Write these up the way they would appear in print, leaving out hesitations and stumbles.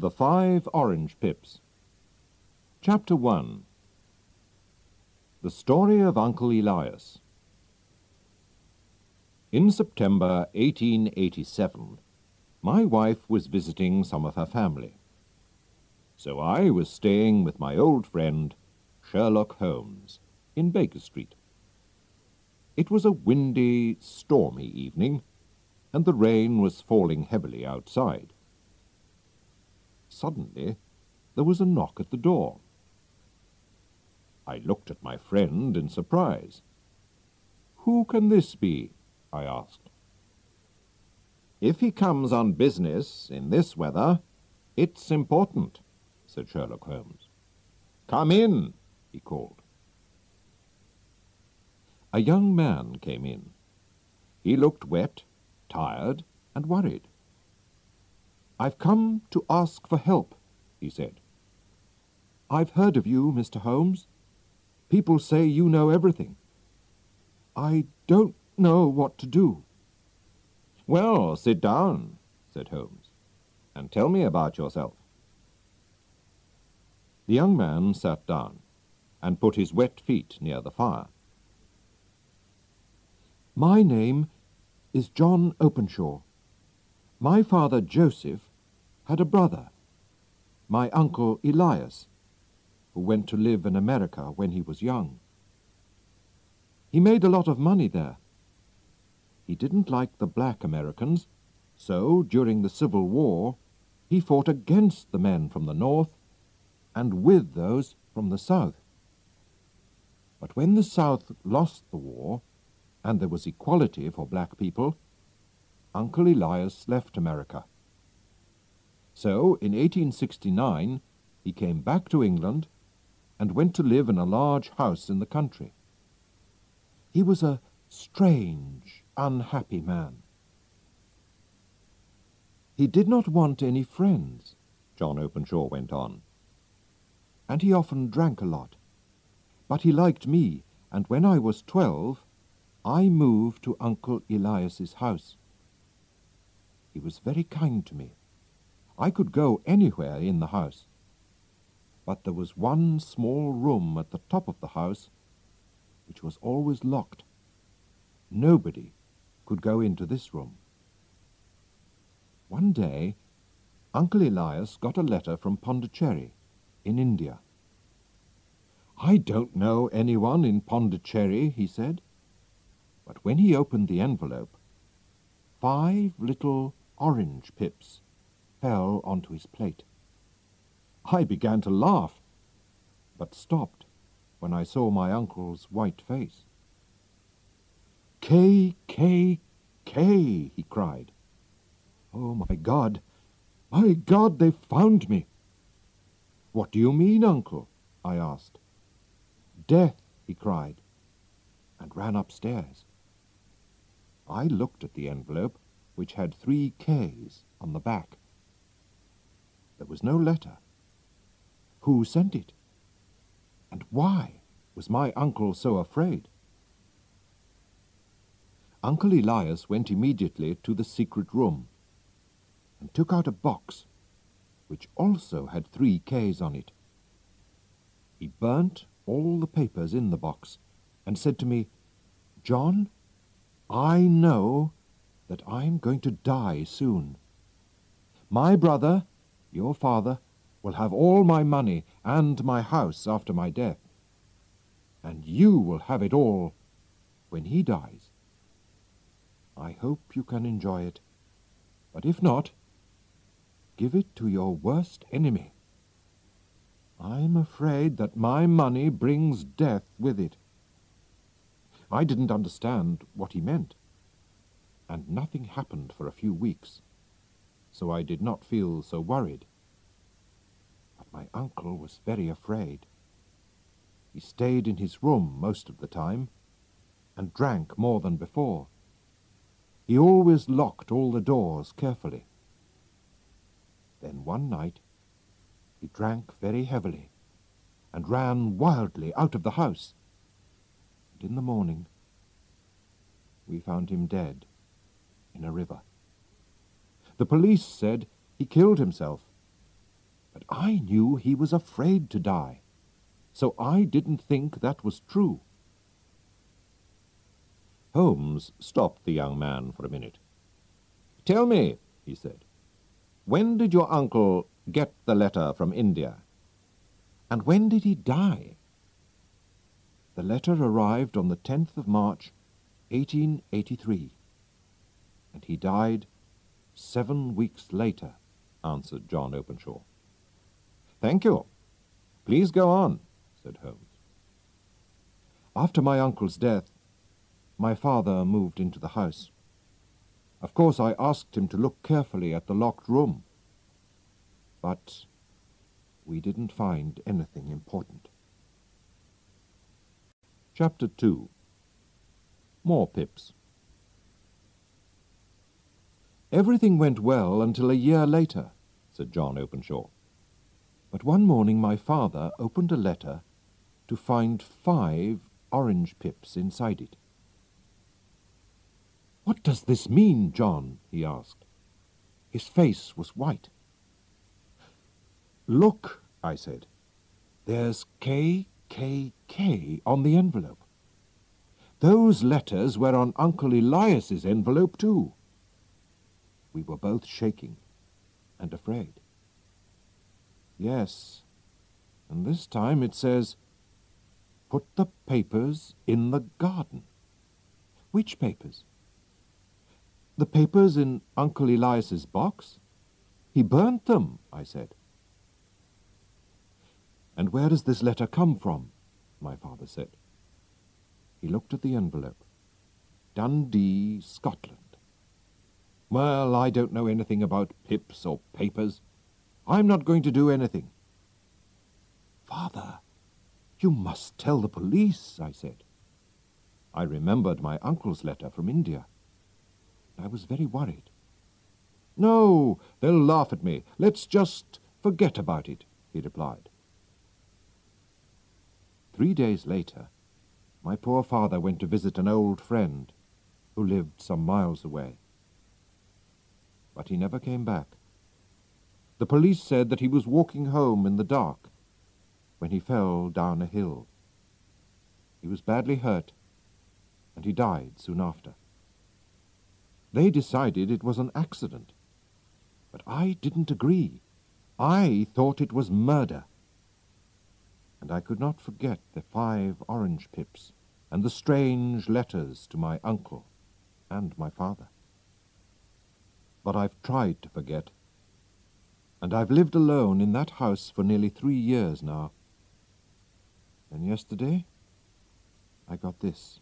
The Five Orange Pips. Chapter 1. The Story of Uncle Elias. In September 1887, my wife was visiting some of her family. So I was staying with my old friend, Sherlock Holmes, in Baker Street. It was a windy, stormy evening, and the rain was falling heavily outside. Suddenly, there was a knock at the door. I looked at my friend in surprise. "Who can this be?" I asked. "If he comes on business in this weather, it's important," said Sherlock Holmes. "Come in," he called. A young man came in. He looked wet, tired, and worried. "I've come to ask for help," he said. "I've heard of you, Mr. Holmes. People say you know everything. I don't know what to do." "Well, sit down," said Holmes, "and tell me about yourself." The young man sat down and put his wet feet near the fire. "My name is John Openshaw. My father, Joseph, had a brother, my uncle Elias, who went to live in America when he was young. He made a lot of money there. He didn't like the black Americans, so during the Civil War, he fought against the men from the North and with those from the South. But when the South lost the war and there was equality for black people, Uncle Elias left America. So, in 1869, he came back to England and went to live in a large house in the country. He was a strange, unhappy man. He did not want any friends," John Openshaw went on, "and he often drank a lot. But he liked me, and when I was 12, I moved to Uncle Elias's house. He was very kind to me. I could go anywhere in the house. But there was one small room at the top of the house which was always locked. Nobody could go into this room. One day, Uncle Elias got a letter from Pondicherry in India. 'I don't know anyone in Pondicherry,' he said. But when he opened the envelope, 5 little orange pips fell onto his plate. I began to laugh, but stopped when I saw my uncle's white face. 'K, K, K,' he cried. 'Oh, my God, they've found me.' 'What do you mean, Uncle?' I asked. 'Death,' he cried, and ran upstairs. I looked at the envelope, which had 3 Ks on the back. There was no letter. Who sent it? And why was my uncle so afraid? Uncle Elias went immediately to the secret room and took out a box, which also had 3 Ks on it. He burnt all the papers in the box and said to me, 'John, I know that I'm going to die soon. My brother, your father, will have all my money and my house after my death. And you will have it all when he dies. I hope you can enjoy it. But if not, give it to your worst enemy. I'm afraid that my money brings death with it.' I didn't understand what he meant, and nothing happened for a few weeks, so I did not feel so worried. But my uncle was very afraid. He stayed in his room most of the time, and drank more than before. He always locked all the doors carefully. Then one night, he drank very heavily, and ran wildly out of the house. In the morning, we found him dead in a river. The police said he killed himself, I knew he was afraid to die, so I didn't think that was true." Holmes stopped the young man for a minute. "Tell me," he said, "when did your uncle get the letter from India? And when did he die?" "The letter arrived on the 10th of March, 1883, and he died 7 weeks later," answered John Openshaw. "Thank you. Please go on," said Holmes. "After my uncle's death, my father moved into the house. Of course, I asked him to look carefully at the locked room, but we didn't find anything important." Chapter 2. More Pips. "Everything went well until a year later," said John Openshaw. "But one morning my father opened a letter to find 5 orange pips inside it. 'What does this mean, John?' he asked. His face was white. 'Look,' I said, 'there's KKK on the envelope. Those letters were on Uncle Elias's envelope too.' We were both shaking and afraid. 'Yes, and this time it says, put the papers in the garden.' 'Which papers?' 'The papers in Uncle Elias's box. He burnt them,' I said. 'And where does this letter come from?' my father said. He looked at the envelope. 'Dundee, Scotland.' 'Well, I don't know anything about pips or papers. I'm not going to do anything.' 'Father, you must tell the police,' I said. I remembered my uncle's letter from India. I was very worried. 'No, they'll laugh at me. Let's just forget about it,' he replied. 3 days later, my poor father went to visit an old friend who lived some miles away. But he never came back. The police said that he was walking home in the dark when he fell down a hill. He was badly hurt, and he died soon after. They decided it was an accident, but I didn't agree. I thought it was murder. And I could not forget the 5 orange pips and the strange letters to my uncle and my father. But I've tried to forget, and I've lived alone in that house for nearly 3 years now. And yesterday, I got this."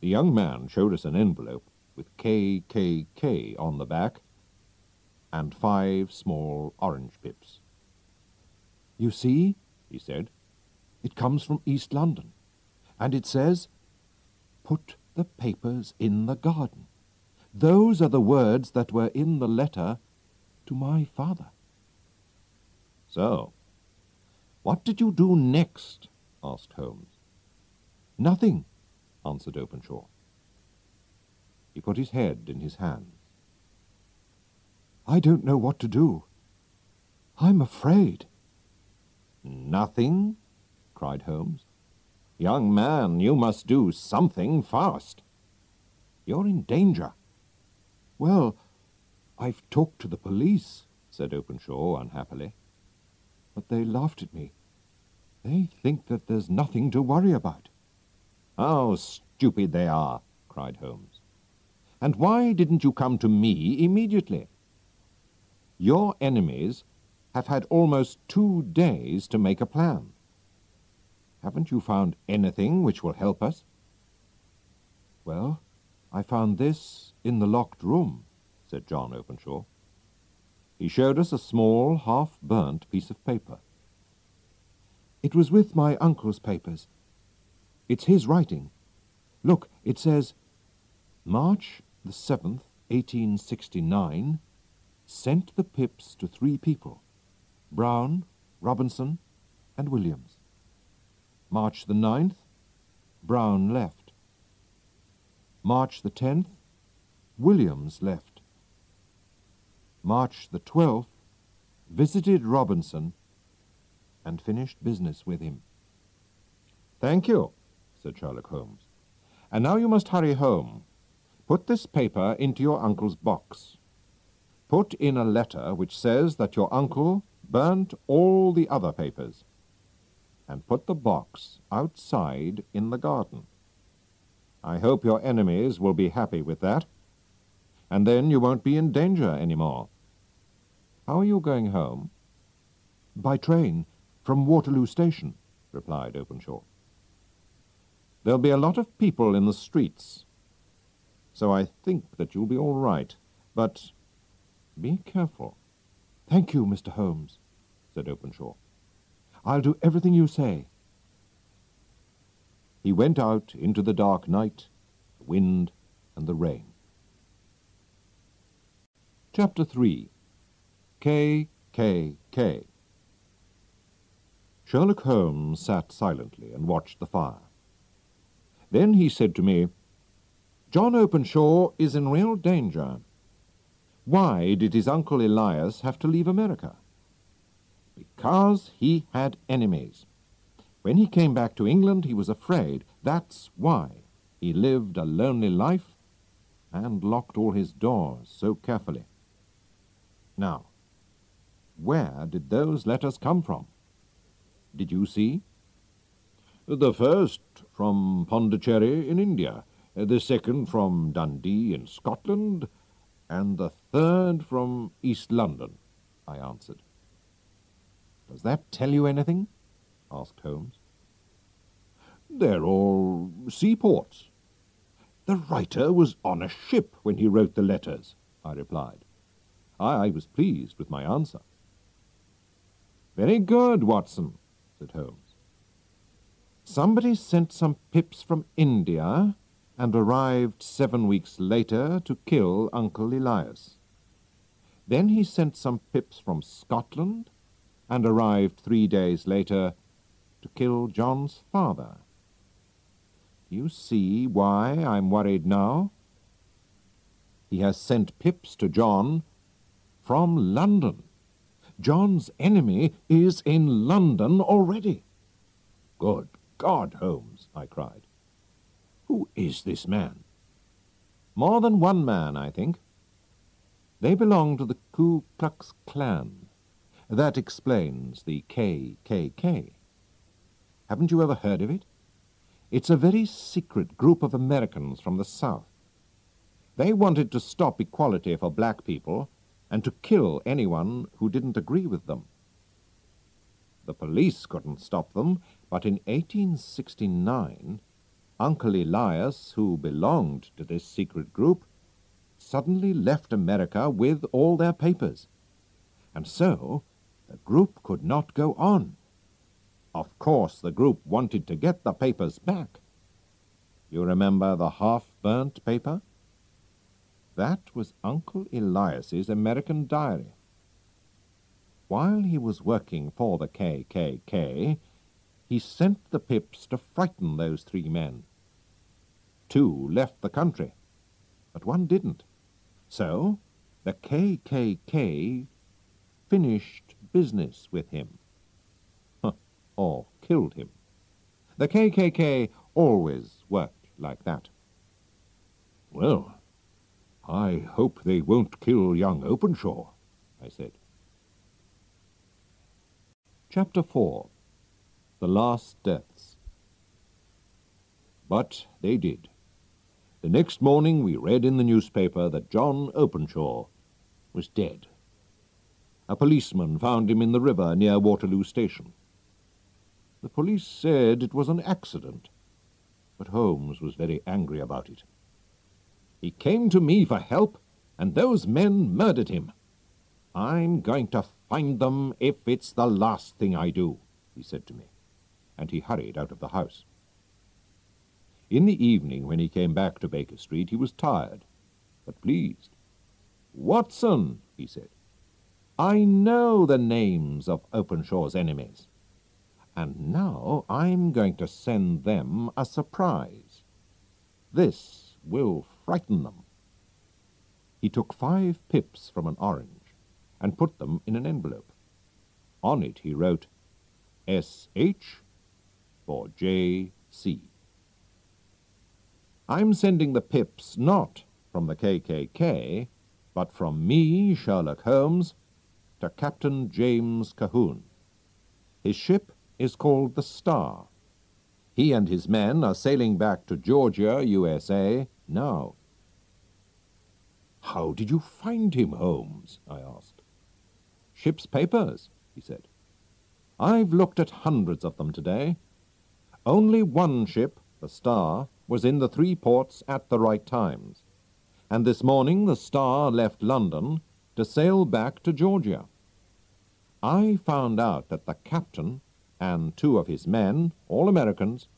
The young man showed us an envelope with KKK on the back and 5 small orange pips. "You see," he said, "it comes from East London, and it says, put the papers in the garden. Those are the words that were in the letter to my father." "So, what did you do next?" asked Holmes. "Nothing," answered Openshaw. He put his head in his hands. "I don't know what to do. I'm afraid." "Nothing?" cried Holmes. "Young man, you must do something fast. You're in danger." "Well, I've talked to the police," said Openshaw unhappily. "But they laughed at me. They think that there's nothing to worry about." "How stupid they are," cried Holmes. "And why didn't you come to me immediately? Your enemies have had almost 2 days to make a plan. Haven't you found anything which will help us?" "Well, I found this in the locked room," said John Openshaw. He showed us a small, half-burnt piece of paper. "It was with my uncle's papers. It's his writing. Look, it says, March the 7th, 1869, sent the pips to 3 people, Brown, Robinson, and Williams. March the 9th, Brown left. March the 10th, Williams left. March the 12th, visited Robinson, and finished business with him. "Thank you," said Sherlock Holmes. "And now you must hurry home. Put this paper into your uncle's box. Put in a letter which says that your uncle burnt all the other papers, and put the box outside in the garden. I hope your enemies will be happy with that, and then you won't be in danger anymore. How are you going home?" "By train, from Waterloo Station," replied Openshaw. "There'll be a lot of people in the streets, so I think that you'll be all right, but be careful." "Thank you, Mr. Holmes," said Openshaw. "I'll do everything you say." He went out into the dark night, the wind and the rain. Chapter 3. K.K.K. Sherlock Holmes sat silently and watched the fire. Then he said to me, "John Openshaw is in real danger. Why did his Uncle Elias have to leave America? Because he had enemies. When he came back to England, he was afraid. That's why he lived a lonely life and locked all his doors so carefully. Now, where did those letters come from? Did you see?" "The first from Pondicherry in India, the second from Dundee in Scotland, and the third from East London," I answered. "Does that tell you anything?" asked Holmes. "They're all seaports. The writer was on a ship when he wrote the letters," I replied. I was pleased with my answer. "Very good, Watson," said Holmes. "Somebody sent some pips from India and arrived 7 weeks later to kill Uncle Elias. Then he sent some pips from Scotland and arrived 3 days later to kill John's father. You see why I'm worried now? He has sent pips to John from London. John's enemy is in London already." "Good God, Holmes," I cried. "Who is this man?" "More than one man, I think. They belong to the Ku Klux Klan. That explains the KKK. Haven't you ever heard of it? It's a very secret group of Americans from the South. They wanted to stop equality for black people and to kill anyone who didn't agree with them. The police couldn't stop them, but in 1869, Uncle Elias, who belonged to this secret group, suddenly left America with all their papers. And so the group could not go on. Of course, the group wanted to get the papers back. You remember the half-burnt paper? That was Uncle Elias's American diary. While he was working for the KKK, he sent the pips to frighten those 3 men. 2 left the country, but 1 didn't. So the KKK finished business with him. Or killed him. The KKK always worked like that." "Well, I hope they won't kill young Openshaw," I said. Chapter 4. The Last Deaths. But they did. The next morning we read in the newspaper that John Openshaw was dead. A policeman found him in the river near Waterloo Station. The police said it was an accident, but Holmes was very angry about it. "He came to me for help, and those men murdered him. I'm going to find them if it's the last thing I do," he said to me, and he hurried out of the house. In the evening, when he came back to Baker Street, he was tired, but pleased. "Watson," he said, "I know the names of Openshaw's enemies. And now I'm going to send them a surprise. This will frighten them." He took 5 pips from an orange and put them in an envelope. On it he wrote S.H. for J.C. I'm sending the pips not from the KKK, but from me, Sherlock Holmes, to Captain James Cahoon. His ship is called the Star. He and his men are sailing back to Georgia, USA, now. How did you find him, Holmes? I asked. Ship's papers, he said. I've looked at hundreds of them today. Only one ship, the Star, was in the three ports at the right times. And this morning the Star left London to sail back to Georgia. I found out that the captain and two of his men, all Americans,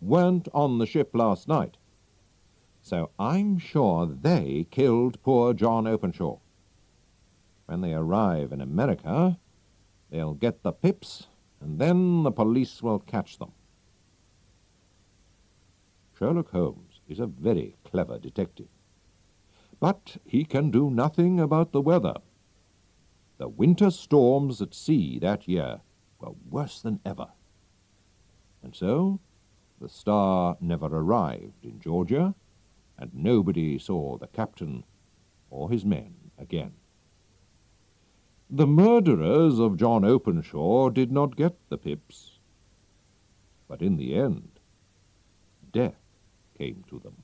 weren't on the ship last night. So I'm sure they killed poor John Openshaw. When they arrive in America, they'll get the pips, and then the police will catch them. Sherlock Holmes is a very clever detective, but he can do nothing about the weather. The winter storms at sea that year were worse than ever, and so the Star never arrived in Georgia, and nobody saw the captain or his men again. The murderers of John Openshaw did not get the pips, but in the end, death came to them.